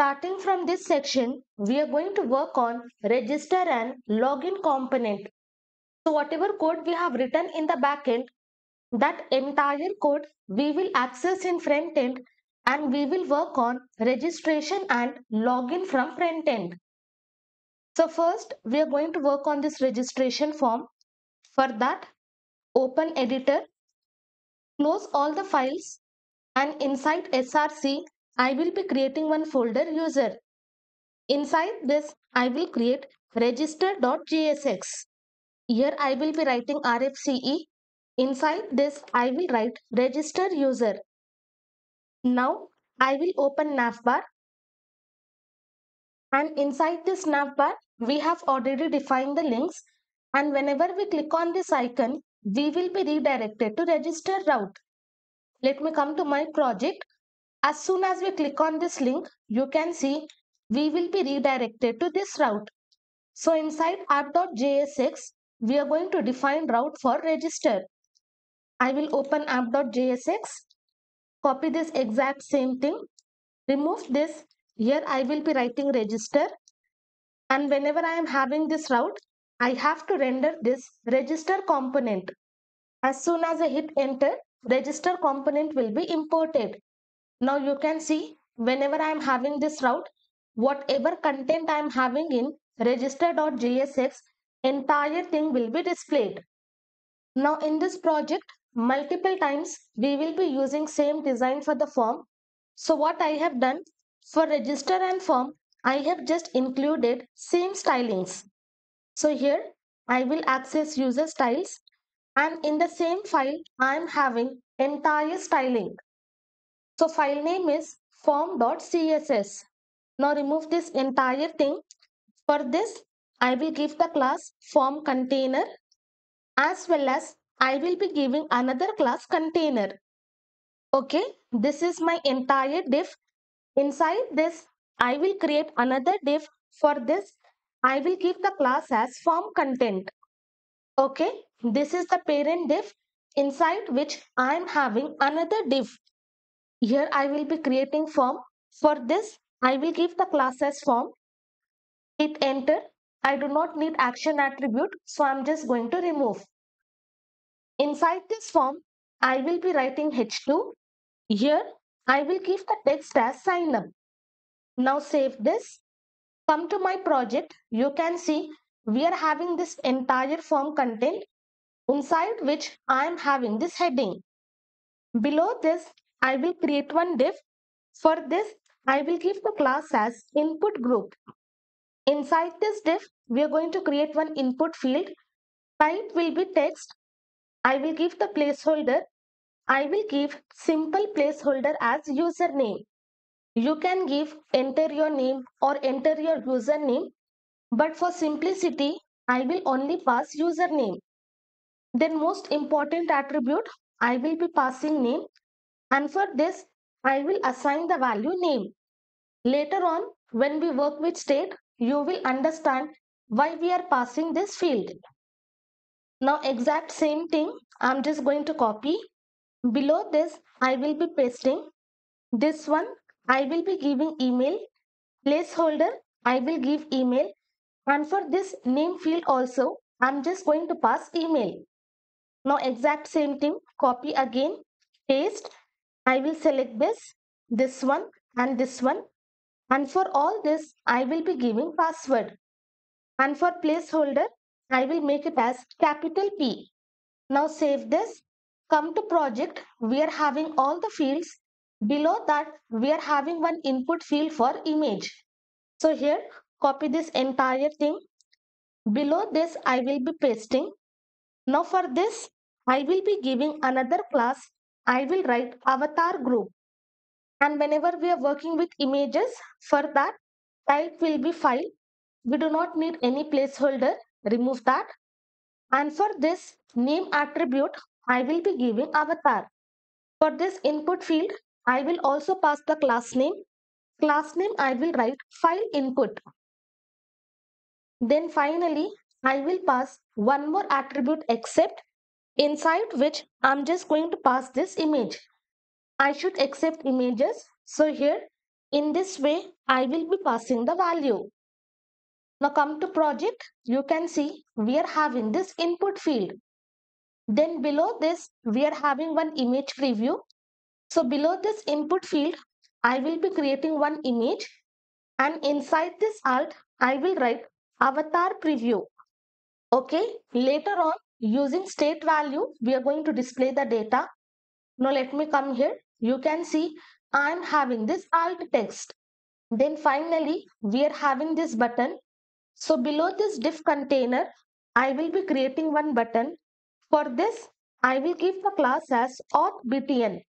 Starting from this section, we are going to work on register and login component. So whatever code we have written in the backend, that entire code we will access in front end, and we will work on registration and login from front end. So first we are going to work on this registration form. For that, open editor, close all the files, and inside SRC, I will be creating one folder user. Inside this, I will create register.jsx. Here I will be writing RFCE. Inside this, I will write register user. Now I will open navbar, and inside this navbar, we have already defined the links, and whenever we click on this icon, we will be redirected to register route. Let me come to my project. As soon as we click on this link, you can see we will be redirected to this route. So inside app.jsx, we are going to define route for register. I will open app.jsx, copy this exact same thing, remove this. Here I will be writing register, and whenever I am having this route, I have to render this register component. As soon as I hit enter, register component will be imported. Now you can see, whenever I am having this route, whatever content I am having in register.jsx, entire thing will be displayed. Now in this project, multiple times we will be using same design for the form. So what I have done for register and form, I have just included same stylings. So here I will access user styles, and in the same file I am having entire styling. So file name is form.css. Now remove this entire thing. For this, I will give the class form container, as well as I will be giving another class container. Okay, this is my entire div. Inside this, I will create another div. For this, I will give the class as form content. Okay, this is the parent div, inside which I am having another div. Here I will be creating form. For this, I will give the class as form. Hit enter. I do not need action attribute, so I am just going to remove. Inside this form, I will be writing H2. Here I will give the text as sign up. Now save this. Come to my project. You can see we are having this entire form content, inside which I am having this heading. Below this, I will create one div. For this, I will give the class as input group. Inside this div, we are going to create one input field. Type will be text. I will give the placeholder. I will give simple placeholder as username. You can give enter your name or enter your username, but for simplicity, I will only pass username. Then most important attribute, I will be passing name. And for this, I will assign the value name. Later on, when we work with state, you will understand why we are passing this field. Now exact same thing, I am just going to copy. Below this, I will be pasting. This one, I will be giving email. Placeholder, I will give email. And for this name field also, I am just going to pass email. Now exact same thing, copy again, paste. I will select this one, and this one. And for all this, I will be giving password. And for placeholder, I will make it as capital P. Now save this. Come to project. We are having all the fields. Below that, we are having one input field for image. So here, copy this entire thing. Below this, I will be pasting. Now for this, I will be giving another class. I will write avatar group, and whenever we are working with images, for that type will be file. We do not need any placeholder, remove that. And for this name attribute, I will be giving avatar. For this input field, I will also pass the class name. Class name, I will write file input. Then finally, I will pass one more attribute except, inside which I am just going to pass this image. I should accept images. So here In this way, I will be passing the value. Now come to project. You can see we are having this input field. Then below this, we are having one image preview. So below this input field, I will be creating one image. And inside this alt, I will write avatar preview. Okay, later on, using state value, we are going to display the data. Now let me come here. You can see I am having this alt text. Then finally, we are having this button. So below this div container, I will be creating one button. For this, I will give the class as authBTN.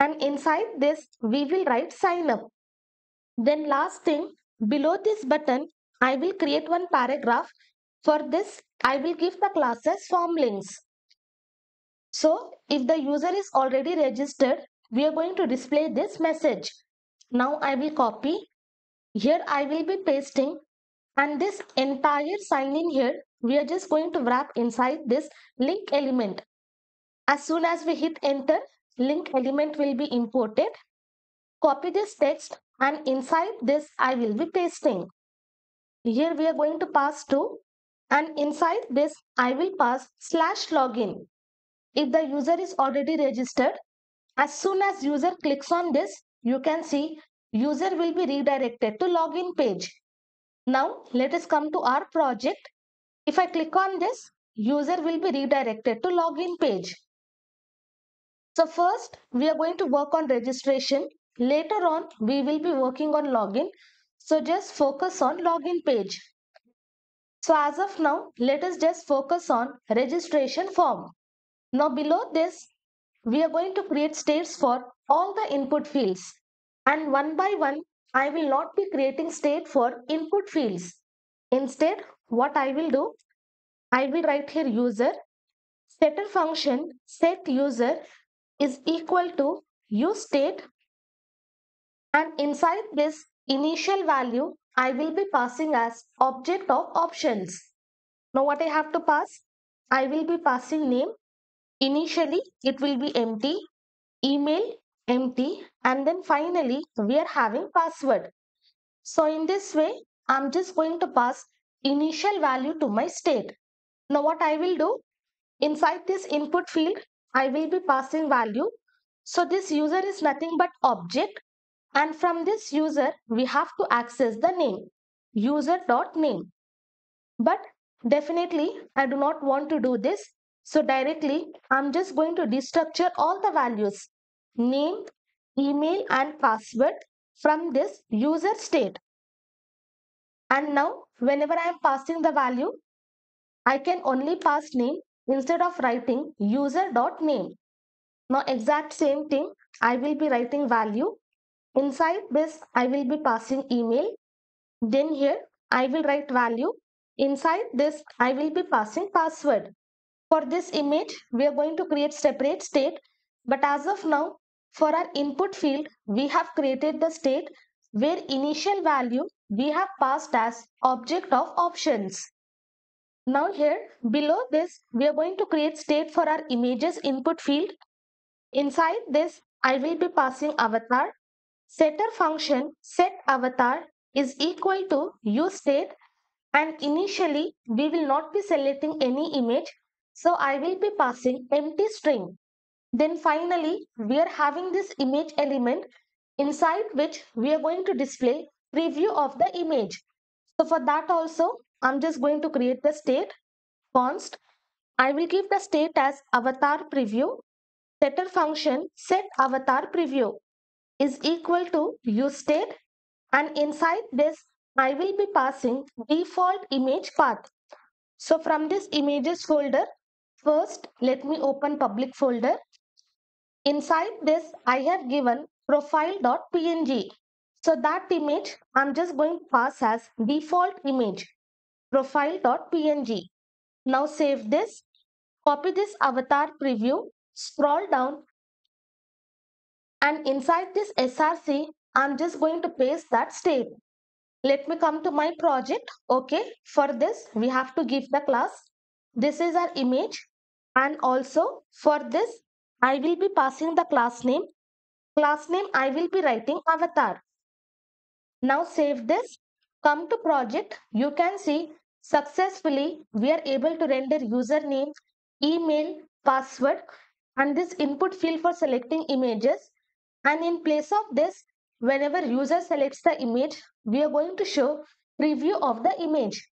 And inside this, we will write sign up. Then last thing, below this button, I will create one paragraph. For this, I will give the class as form links. So if the user is already registered, we are going to display this message. Now I will copy. Here I will be pasting. And this entire sign in here, we are just going to wrap inside this link element. As soon as we hit enter, link element will be imported. Copy this text and inside this I will be pasting. Here we are going to pass to. And inside this, I will pass slash login. If the user is already registered, as soon as user clicks on this, you can see user will be redirected to login page. Now, let us come to our project. If I click on this, user will be redirected to login page. So first, we are going to work on registration. Later on, we will be working on login. So just focus on login page. So as of now, let us just focus on registration form. Now below this, we are going to create states for all the input fields. And one by one, I will not be creating state for input fields. Instead, what I will do, I will write here user. Setter function set user is equal to use state. And inside this initial value, I will be passing as object of options. Now what I have to pass? I will be passing name. Initially, it will be empty. Email, empty. And then finally, we are having password. So in this way, I'm just going to pass initial value to my state. Now what I will do? Inside this input field, I will be passing value. So this user is nothing but object. And from this user, we have to access the name, user.name. But definitely, I do not want to do this. So directly, I'm just going to destructure all the values, name, email, and password from this user state. And now, whenever I am passing the value, I can only pass name instead of writing user.name. Now, exact same thing, I will be writing value. Inside this, I will be passing email. Then here, I will write value. Inside this, I will be passing password. For this image, we are going to create separate state. But as of now, for our input field, we have created the state where initial value we have passed as object of options. Now here, below this, we are going to create state for our images input field. Inside this, I will be passing avatar. Setter function set avatar is equal to use state, and initially we will not be selecting any image, so I will be passing empty string. Then finally, we are having this image element inside which we are going to display preview of the image. So for that also, I'm just going to create the state const. I will give the state as avatar preview. Setter function set avatar preview is equal to use state, and inside this I will be passing default image path. So from this images folder, first let me open public folder. Inside this I have given profile.png. So that image I'm just going to pass as default image profile.png. Now save this, copy this avatar preview, scroll down. And inside this SRC, I'm just going to paste that state. Let me come to my project. Okay, for this, we have to give the class. This is our image. And also for this, I will be passing the class name. Class name, I will be writing avatar. Now save this. Come to project. You can see successfully we are able to render username, email, password, and this input field for selecting images. And in place of this, whenever user selects the image, we are going to show preview of the image.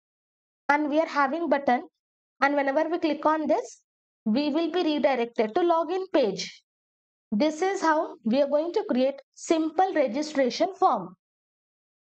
And we are having button. And whenever we click on this, we will be redirected to login page. This is how we are going to create simple registration form.